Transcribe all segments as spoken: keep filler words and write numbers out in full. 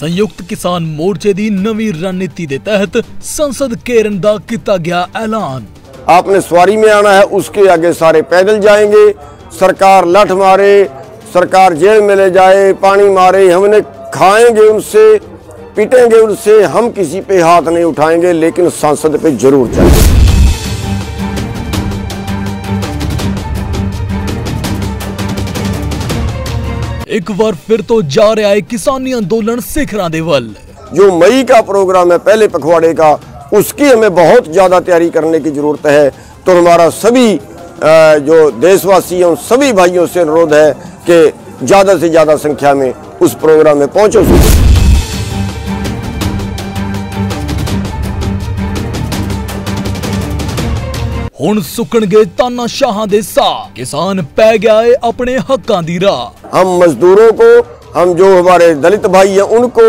संयुक्त किसान मोर्चे की नवी रणनीति के तहत संसद घेरन का किया गया ऐलान। आपने सवारी में आना है, उसके आगे सारे पैदल जाएंगे। सरकार लठ मारे, सरकार जेल में ले जाए, पानी मारे, हमने खाएंगे उनसे, पीटेंगे उनसे, हम किसी पे हाथ नहीं उठाएंगे, लेकिन संसद पे जरूर जाएंगे। एक बार फिर तो जा रहा है किसानी अंदोलन सिखरां दे वल। जो मई का प्रोग्राम है पहले पखवाड़े का, उसकी हमें बहुत ज़्यादा तैयारी करने की ज़रूरत है। तो हमारा सभी जो देशवासी हैं उन सभी भाइयों से अनुरोध है कि ज़्यादा से ज़्यादा संख्या में उस प्रोग्राम में पहुँचो। हुण सुकणगे तानाशाहां दे साथ, किसान पै गया है अपने हक्कां दी राह। हम मजदूरों को, हम जो हमारे दलित भाई हैं उनको,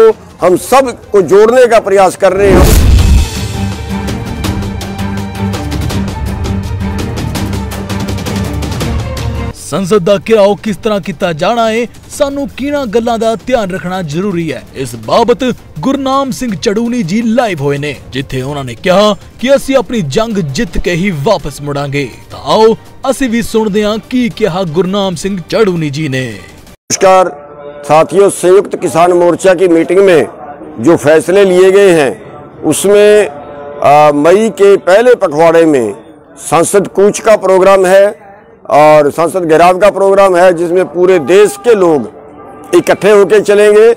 हम सब को जोड़ने का प्रयास कर रहे हैं। संसद का घेराव किस तरह किया जाना है, सानू किना गल्लां दा ध्यान रखना जरूरी है। इस बाबत गुरनाम सिंह चड्डूनी जी लाइव हुए ने, जिथे उन्होंने कहा कि असी अपनी जंग जित के ही वापस मुड़ांगे। तो आओ असी भी सुनते हैं की कहा गुरनाम सिंह चड्डूनी जी ने। नमस्कार साथियों, संयुक्त किसान मोर्चा की मीटिंग में जो फैसले लिए गए हैं उसमें मई के पहले पखवाड़े में संसद कूच का प्रोग्राम है और संसद घेराव का प्रोग्राम है, जिसमें पूरे देश के लोग इकट्ठे होकर चलेंगे।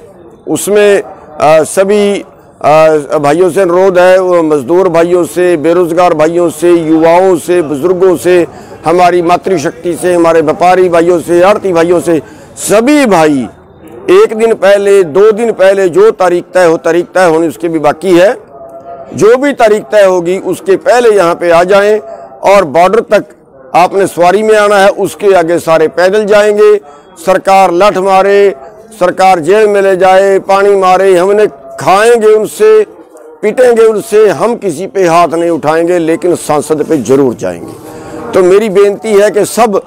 उसमें आ, सभी आ, भाइयों से अनुरोध है, वो मजदूर भाइयों से, बेरोजगार भाइयों से, युवाओं से, बुजुर्गों से, हमारी मातृशक्ति से, हमारे व्यापारी भाइयों से, आढ़ती भाइयों से, सभी भाई एक दिन पहले, दो दिन पहले जो तारीख तय हो, तारीख तय होनी उसकी भी बाकी है, जो भी तारीख तय होगी उसके पहले यहाँ पर आ जाएँ। और बॉर्डर तक आपने सवारी में आना है, उसके आगे सारे पैदल जाएंगे। सरकार लठ मारे, सरकार जेल में ले जाए, पानी मारे, हमने खाएंगे उनसे, पीटेंगे उनसे, हम किसी पे हाथ नहीं उठाएंगे, लेकिन संसद पे जरूर जाएंगे। तो मेरी बेनती है कि सब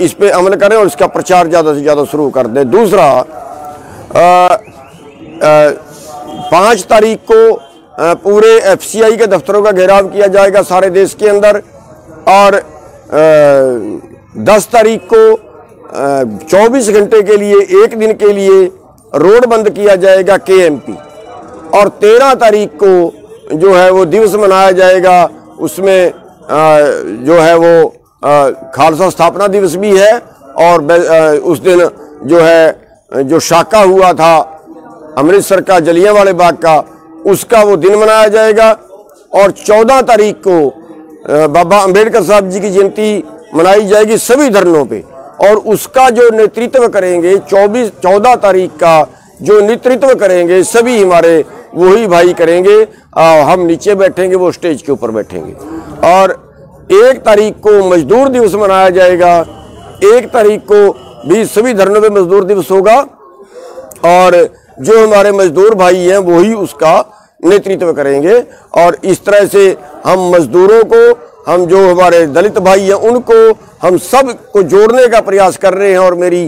इस पे अमल करें और इसका प्रचार ज़्यादा से ज़्यादा शुरू कर दें। दूसरा, पाँच तारीख को पूरे एफ सी आई के दफ्तरों का घेराव किया जाएगा सारे देश के अंदर, और दस तारीख को चौबीस घंटे के लिए, एक दिन के लिए रोड बंद किया जाएगा के एम पी, और तेरह तारीख को जो है वो दिवस मनाया जाएगा। उसमें आ, जो है वो आ, खालसा स्थापना दिवस भी है, और आ, उस दिन जो है जो शाका हुआ था अमृतसर का, जलियांवाला बाग का, उसका वो दिन मनाया जाएगा। और चौदह तारीख को बाबा अंबेडकर साहब जी की जयंती मनाई जाएगी सभी धरनों पे, और उसका जो नेतृत्व करेंगे चौबीस चौदह तारीख का जो नेतृत्व करेंगे सभी हमारे वही भाई करेंगे। आ, हम नीचे बैठेंगे, वो स्टेज के ऊपर बैठेंगे। और एक तारीख को मजदूर दिवस मनाया जाएगा, एक तारीख को भी सभी धरनों पे मजदूर दिवस होगा, और जो हमारे मजदूर भाई हैं वही उसका नेतृत्व करेंगे। और इस तरह से हम मजदूरों को, हम जो हमारे दलित भाई हैं उनको, हम सब को जोड़ने का प्रयास कर रहे हैं। और मेरी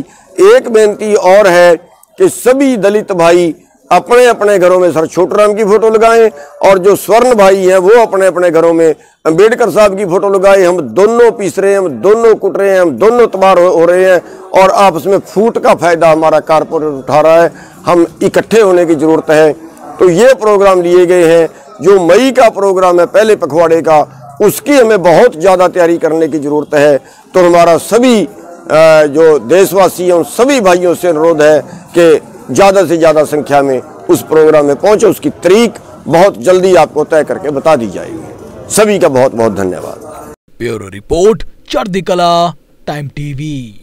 एक बेनती और है कि सभी दलित भाई अपने अपने घरों में सर छोटू राम की फ़ोटो लगाएं, और जो स्वर्ण भाई हैं वो अपने अपने घरों में अंबेडकर साहब की फ़ोटो लगाएं। हम दोनों पीस रहे हैं, हम दोनों कुट रहे हैं, हम दोनों तबाह हो रहे हैं, और आपस में फूट का फ़ायदा हमारा कारपोरेट उठा रहा है। हम इकट्ठे होने की ज़रूरत है। तो ये प्रोग्राम लिए गए हैं, जो मई का प्रोग्राम है पहले पखवाड़े का, उसकी हमें बहुत ज़्यादा तैयारी करने की ज़रूरत है। तो हमारा सभी जो देशवासी हैं उन सभी भाइयों से अनुरोध है कि ज़्यादा से ज़्यादा संख्या में उस प्रोग्राम में पहुँचे। उसकी तारीख बहुत जल्दी आपको तय करके बता दी जाएगी। सभी का बहुत बहुत धन्यवाद। Bureau report, चर्दिकला time TV.